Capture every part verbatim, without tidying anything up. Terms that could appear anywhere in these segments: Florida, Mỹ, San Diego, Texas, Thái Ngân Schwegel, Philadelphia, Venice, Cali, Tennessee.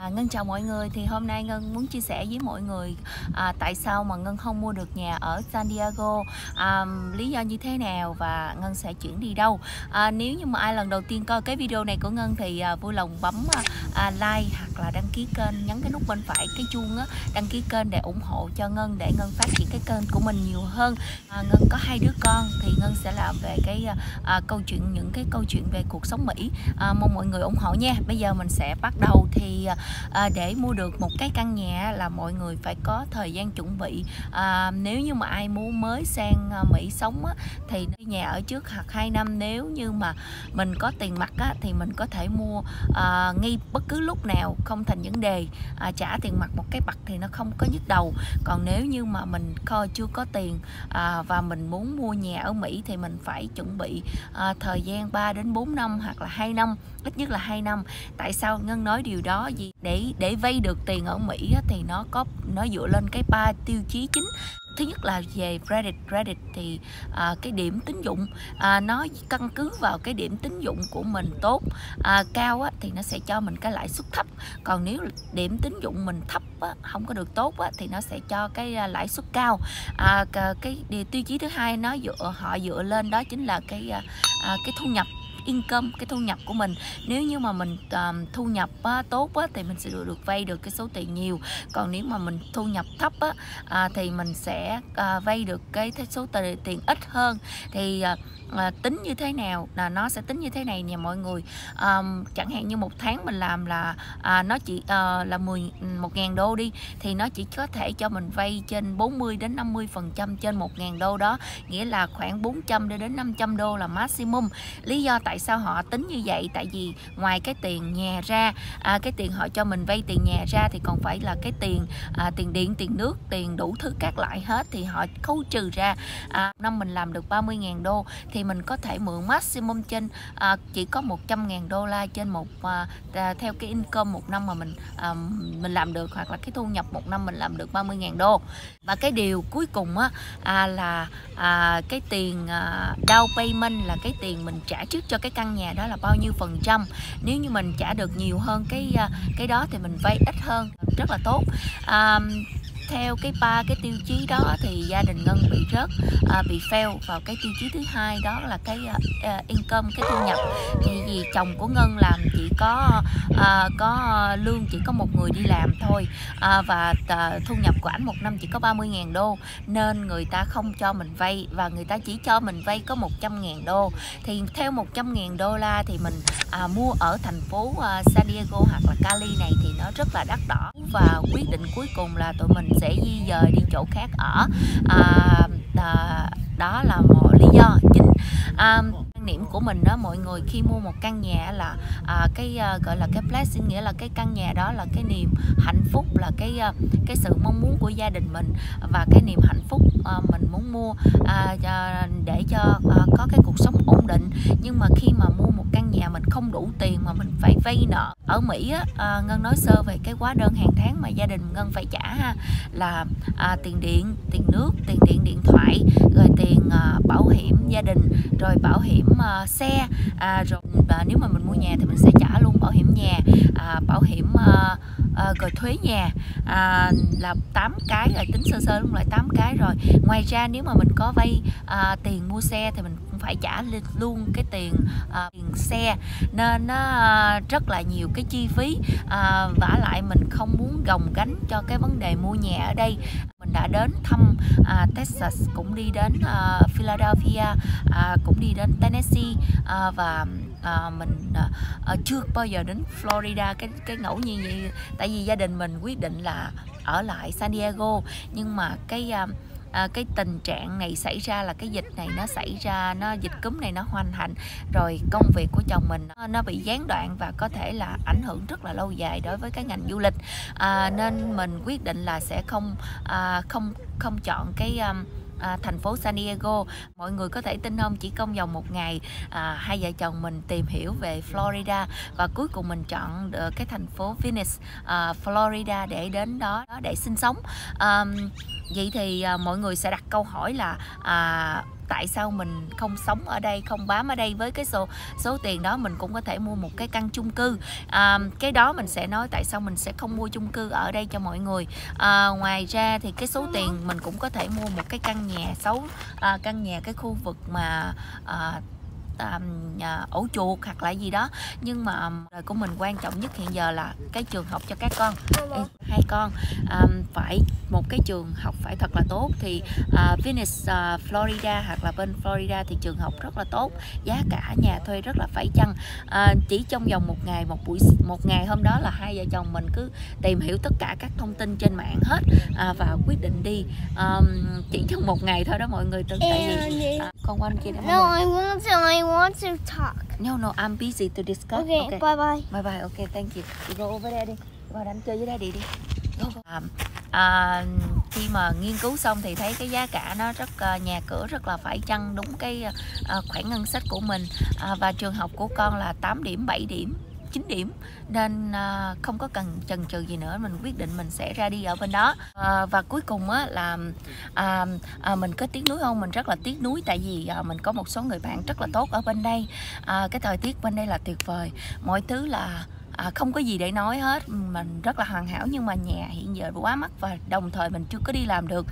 À, Ngân chào mọi người, thì hôm nay Ngân muốn chia sẻ với mọi người à, tại sao mà Ngân không mua được nhà ở San Diego, à, lý do như thế nào và Ngân sẽ chuyển đi đâu. À, nếu như mà ai lần đầu tiên coi cái video này của Ngân thì à, vui lòng bấm à, like hoặc là đăng ký kênh, nhấn cái nút bên phải cái chuông á, đăng ký kênh để ủng hộ cho Ngân, để Ngân phát triển cái kênh của mình nhiều hơn. à, Ngân có hai đứa con thì Ngân sẽ làm về cái à, câu chuyện, những cái câu chuyện về cuộc sống Mỹ, à, mong mọi người ủng hộ nha. Bây giờ mình sẽ bắt đầu. Thì À, để mua được một cái căn nhà là mọi người phải có thời gian chuẩn bị. à, Nếu như mà ai muốn mới sang Mỹ sống á, thì nhà ở trước hoặc hai năm. Nếu như mà mình có tiền mặt á, thì mình có thể mua à, ngay bất cứ lúc nào, không thành vấn đề. à, Trả tiền mặt một cái bạc thì nó không có nhức đầu. Còn nếu như mà mình coi chưa có tiền à, và mình muốn mua nhà ở Mỹ thì mình phải chuẩn bị à, thời gian ba đến bốn năm hoặc là hai năm, ít nhất là hai năm. Tại sao Ngân nói điều đó? Vì để để vay được tiền ở Mỹ thì nó có nó dựa lên cái ba tiêu chí chính. Thứ nhất là về credit, credit thì à, cái điểm tín dụng, à, nó căn cứ vào cái điểm tín dụng của mình tốt, à, cao á, thì nó sẽ cho mình cái lãi suất thấp. Còn nếu điểm tín dụng mình thấp á, không có được tốt á, thì nó sẽ cho cái lãi suất cao. à, Cái tiêu chí thứ hai nó dựa họ dựa lên đó chính là cái à, cái thu nhập, income, cái thu nhập của mình. Nếu như mà mình um, thu nhập á, tốt á, thì mình sẽ được, được vay được cái số tiền nhiều. Còn nếu mà mình thu nhập thấp á, à, thì mình sẽ à, vay được cái số tiền ít hơn. Thì à, à, tính như thế nào là nó sẽ tính như thế này nha mọi người. à, Chẳng hạn như một tháng mình làm là à, nó chỉ à, là mười một ngàn đô đi, thì nó chỉ có thể cho mình vay trên bốn mươi đến năm mươi phần trăm trên một ngàn đô đó, nghĩa là khoảng bốn trăm đến năm trăm đô là maximum. Lý do tại Tại sao họ tính như vậy? Tại vì ngoài cái tiền nhà ra, à, cái tiền họ cho mình vay tiền nhà ra thì còn phải là cái tiền à, tiền điện, tiền nước, tiền đủ thứ các loại hết, thì họ khấu trừ ra. à, Năm mình làm được ba mươi ngàn đô thì mình có thể mượn maximum trên à, chỉ có một trăm ngàn đô la trên một à, theo cái income một năm mà mình à, mình làm được, hoặc là cái thu nhập một năm mình làm được ba mươi ngàn đô. Và cái điều cuối cùng á, à, là à, cái tiền à, down payment, là cái tiền mình trả trước cho cái căn nhà đó là bao nhiêu phần trăm. Nếu như mình trả được nhiều hơn cái cái đó thì mình vay ít hơn, rất là tốt. à, Theo cái ba cái tiêu chí đó thì gia đình Ngân bị rớt, à, bị fail vào cái tiêu chí thứ hai, đó là cái uh, income, cái thu nhập. Thì vì chồng của Ngân làm chỉ có uh, có lương chỉ có một người đi làm thôi, à, và uh, thu nhập của ảnh một năm chỉ có ba mươi ngàn đô, nên người ta không cho mình vay và người ta chỉ cho mình vay có một trăm ngàn đô. Thì theo một trăm ngàn đô la thì mình à, mua ở thành phố uh, San Diego hoặc là Cali này thì nó rất là đắt đỏ. Và quyết định cuối cùng là tụi mình sẽ di dời đi chỗ khác ở. à, à, Đó là một lý do chính. à, Quan niệm của mình đó mọi người, khi mua một căn nhà là à, cái à, gọi là cái blessing, nghĩa là cái căn nhà đó là cái niềm hạnh phúc, là cái à, cái sự mong muốn của gia đình mình, và cái niềm hạnh phúc à, mình muốn mua à, à, để cho à, có cái cuộc sống ổn định. Nhưng mà khi mà mua một căn nhà mình không đủ tiền mà mình phải vay nợ ở Mỹ á, à, Ngân nói sơ về cái hóa đơn hàng tháng mà gia đình Ngân phải trả ha, là à, tiền điện, tiền nước, tiền điện điện thoại, rồi tiền à, bảo hiểm gia đình, rồi bảo hiểm à, xe, à, rồi à, nếu mà mình mua nhà thì mình sẽ trả luôn bảo hiểm nhà, à, bảo hiểm à, à, rồi thuế nhà, à, là tám cái rồi, tính sơ sơ luôn lại tám cái rồi. Ngoài ra nếu mà mình có vay à, tiền mua xe thì mình phải trả luôn cái tiền, uh, tiền xe, nên nó uh, rất là nhiều cái chi phí. uh, Vả lại mình không muốn gồng gánh cho cái vấn đề mua nhà ở đây. Mình đã đến thăm à, Texas, cũng đi đến à, Philadelphia, à, cũng đi đến Tennessee, à, và à, mình à, chưa bao giờ đến Florida. Cái cái ngẫu nhiên vậy, tại vì gia đình mình quyết định là ở lại San Diego. Nhưng mà cái à, À, cái tình trạng này xảy ra, là cái dịch này nó xảy ra, nó dịch cúm này nó hoành hành, rồi công việc của chồng mình nó, nó bị gián đoạn và có thể là ảnh hưởng rất là lâu dài đối với cái ngành du lịch. à, Nên mình quyết định là sẽ không à, không không chọn cái um, À, thành phố San Diego. Mọi người có thể tin không, chỉ trong vòng một ngày à, hai vợ chồng mình tìm hiểu về Florida và cuối cùng mình chọn được cái thành phố Venice, à, Florida để đến đó để sinh sống. à, Vậy thì à, mọi người sẽ đặt câu hỏi là à, tại sao mình không sống ở đây, không bám ở đây. Với cái số số tiền đó mình cũng có thể mua một cái căn chung cư. À, cái đó mình sẽ nói tại sao mình sẽ không mua chung cư ở đây cho mọi người. À, ngoài ra thì cái số tiền mình cũng có thể mua một cái căn nhà xấu, à, căn nhà cái khu vực mà à, ổ chuột hoặc là gì đó. Nhưng mà đời của mình quan trọng nhất hiện giờ là cái trường học cho các con. Hai con à, phải một cái trường học phải thật là tốt. Thì à, Venice, à, Florida hoặc là bên Florida thì trường học rất là tốt, giá cả nhà thuê rất là phải chăng. À, chỉ trong vòng một ngày, một buổi một ngày hôm đó là hai vợ chồng mình cứ tìm hiểu tất cả các thông tin trên mạng hết, à, và quyết định đi. À, chỉ trong một ngày thôi đó mọi người. Tại vì à, con quanh kia đã mong. I want to talk. No, no, I'm busy to discuss. Okay, okay. Bye bye. Bye bye. Okay, thank you. You go over there đi. Vào đánh chơi với Daddy đi. Go. Um, uh, khi mà nghiên cứu xong thì thấy cái giá cả nó rất, nhà cửa rất là phải chăng, đúng cái uh, khoản ngân sách của mình. Uh, và trường học của con là tám điểm, bảy điểm, chín điểm, nên uh, không có cần chần chừ gì nữa, mình quyết định mình sẽ ra đi ở bên đó. Uh, và cuối cùng á, là uh, uh, mình có tiếc nuối không? Mình rất là tiếc nuối, tại vì uh, mình có một số người bạn rất là tốt ở bên đây. Uh, cái thời tiết bên đây là tuyệt vời, mọi thứ là À, không có gì để nói hết, mình rất là hoàn hảo. Nhưng mà nhà hiện giờ quá mắc và đồng thời mình chưa có đi làm được,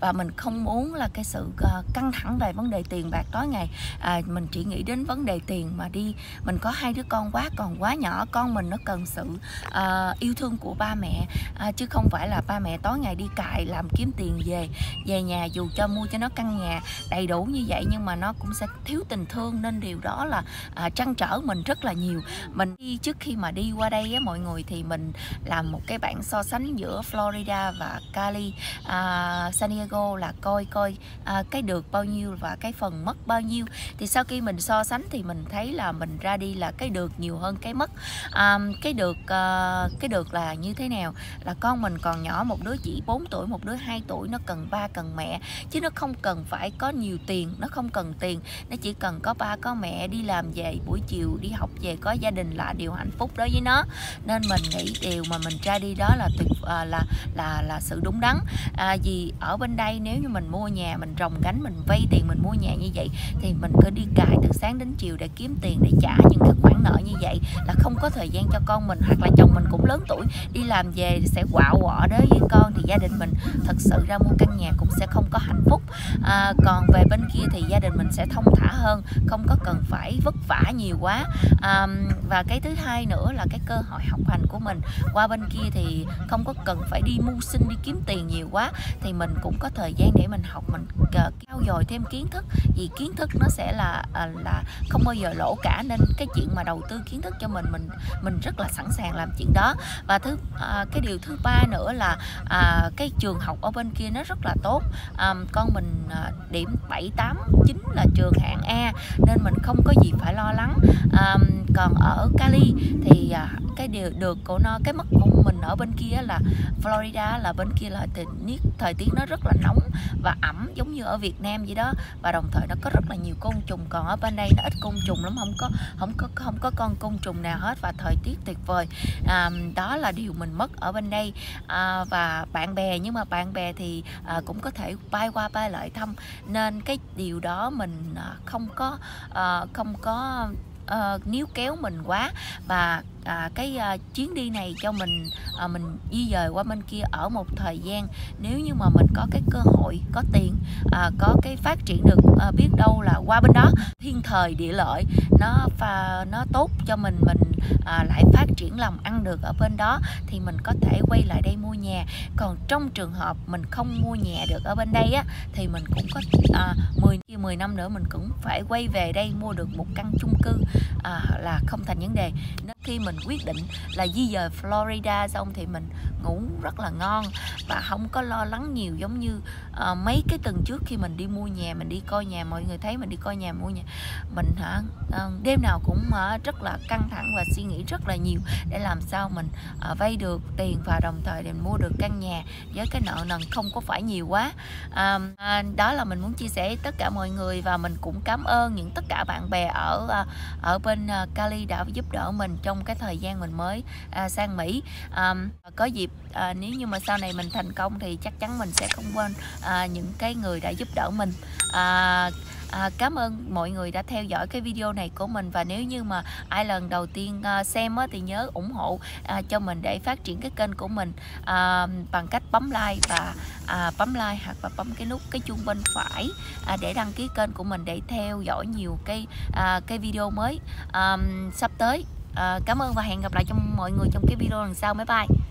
và mình không muốn là cái sự uh, căng thẳng về vấn đề tiền bạc tối ngày. À, mình chỉ nghĩ đến vấn đề tiền mà đi. Mình có hai đứa con quá còn quá nhỏ, con mình nó cần sự uh, yêu thương của ba mẹ, uh, chứ không phải là ba mẹ tối ngày đi cày làm kiếm tiền về về nhà, dù cho mua cho nó căn nhà đầy đủ như vậy nhưng mà nó cũng sẽ thiếu tình thương, nên điều đó là uh, trăn trở mình rất là nhiều. Mình đi trước khi mà đi qua đây á mọi người, thì mình làm một cái bảng so sánh giữa Florida và Cali, à, San Diego, là coi coi à, cái được bao nhiêu và cái phần mất bao nhiêu. Thì sau khi mình so sánh thì mình thấy là mình ra đi là cái được nhiều hơn cái mất. à, cái được à, cái được là như thế nào, là con mình còn nhỏ, một đứa chỉ bốn tuổi, một đứa hai tuổi, nó cần ba cần mẹ, chứ nó không cần phải có nhiều tiền, nó không cần tiền, nó chỉ cần có ba có mẹ, đi làm về buổi chiều đi học về có gia đình là điều hạnh phúc đối với nó. Nên mình nghĩ điều mà mình ra đi đó là tuyệt, à, là là là sự đúng đắn. À, vì ở bên đây nếu như mình mua nhà, mình rồng gánh, mình vay tiền mình mua nhà như vậy thì mình cứ đi cày từ sáng đến chiều để kiếm tiền để trả những cái khoản nợ như vậy, là không có thời gian cho con mình, hoặc là chồng mình cũng lớn tuổi đi làm về sẽ quạo quọ đối với con, thì gia đình mình thật sự ra mua căn nhà cũng sẽ không có hạnh phúc. À, còn về bên kia thì gia đình mình sẽ thông thả hơn, không có cần phải vất vả nhiều quá. À, và cái thứ hai nữa là cái cơ hội học hành của mình qua bên kia thì không có cần phải đi mưu sinh đi kiếm tiền nhiều quá, thì mình cũng có thời gian để mình học, mình trau dồi thêm kiến thức, vì kiến thức nó sẽ là là không bao giờ lỗ cả, nên cái chuyện mà đầu tư kiến thức cho mình mình mình rất là sẵn sàng làm chuyện đó. Và thứ à, cái điều thứ ba nữa là à, cái trường học ở bên kia nó rất là tốt. À, con mình à, điểm bảy, tám, chín là trường hạng A nên mình không có gì phải lo lắng. À, còn ở Cali thì cái điều được của nó, cái mất của mình ở bên kia là Florida, là bên kia là thời tiết thời tiết nó rất là nóng và ẩm giống như ở Việt Nam vậy đó, và đồng thời nó có rất là nhiều côn trùng, còn ở bên đây nó ít côn trùng lắm, không có không có không có con côn trùng nào hết và thời tiết tuyệt vời. À, đó là điều mình mất ở bên đây. À, và bạn bè, nhưng mà bạn bè thì à, cũng có thể bay qua bay lại thăm, nên cái điều đó mình à, không có à, không có Uh, níu kéo mình quá. Và uh, cái uh, chuyến đi này cho mình uh, mình di dời qua bên kia ở một thời gian, nếu như mà mình có cái cơ hội, có tiền, uh, có cái phát triển được, uh, biết đâu là qua bên đó thiên thời địa lợi nó pha, nó tốt cho mình, mình uh, lại phát triển làm ăn được ở bên đó thì mình có thể quay lại đây mua nhà. Còn trong trường hợp mình không mua nhà được ở bên đây á, thì mình cũng có uh, mười năm nữa mình cũng phải quay về đây mua được một căn chung cư, à, là không thành vấn đề. Nên khi mình quyết định là di dời Florida xong thì mình ngủ rất là ngon và không có lo lắng nhiều, giống như à, mấy cái tuần trước khi mình đi mua nhà, mình đi coi nhà, mọi người thấy mình đi coi nhà mua nhà, mình hả à, đêm nào cũng à, rất là căng thẳng và suy nghĩ rất là nhiều để làm sao mình à, vay được tiền và đồng thời để mua được căn nhà với cái nợ nần không có phải nhiều quá. à, à, đó là mình muốn chia sẻ tất cả mọi người, và mình cũng cảm ơn những tất cả bạn bè ở à, ở bên à, Cali đã giúp đỡ mình trong cái thời gian mình mới à, sang Mỹ. à, có dịp à, nếu như mà sau này mình thành công thì chắc chắn mình sẽ không quên à, những cái người đã giúp đỡ mình. à, à, cảm ơn mọi người đã theo dõi cái video này của mình. Và nếu như mà ai lần đầu tiên à, xem á, thì nhớ ủng hộ à, cho mình để phát triển cái kênh của mình à, bằng cách bấm like và à, bấm like hoặc là bấm cái nút cái chuông bên phải à, để đăng ký kênh của mình để theo dõi nhiều cái à, cái video mới à, sắp tới. À, cảm ơn và hẹn gặp lại trong mọi người trong cái video lần sau. Bye bye.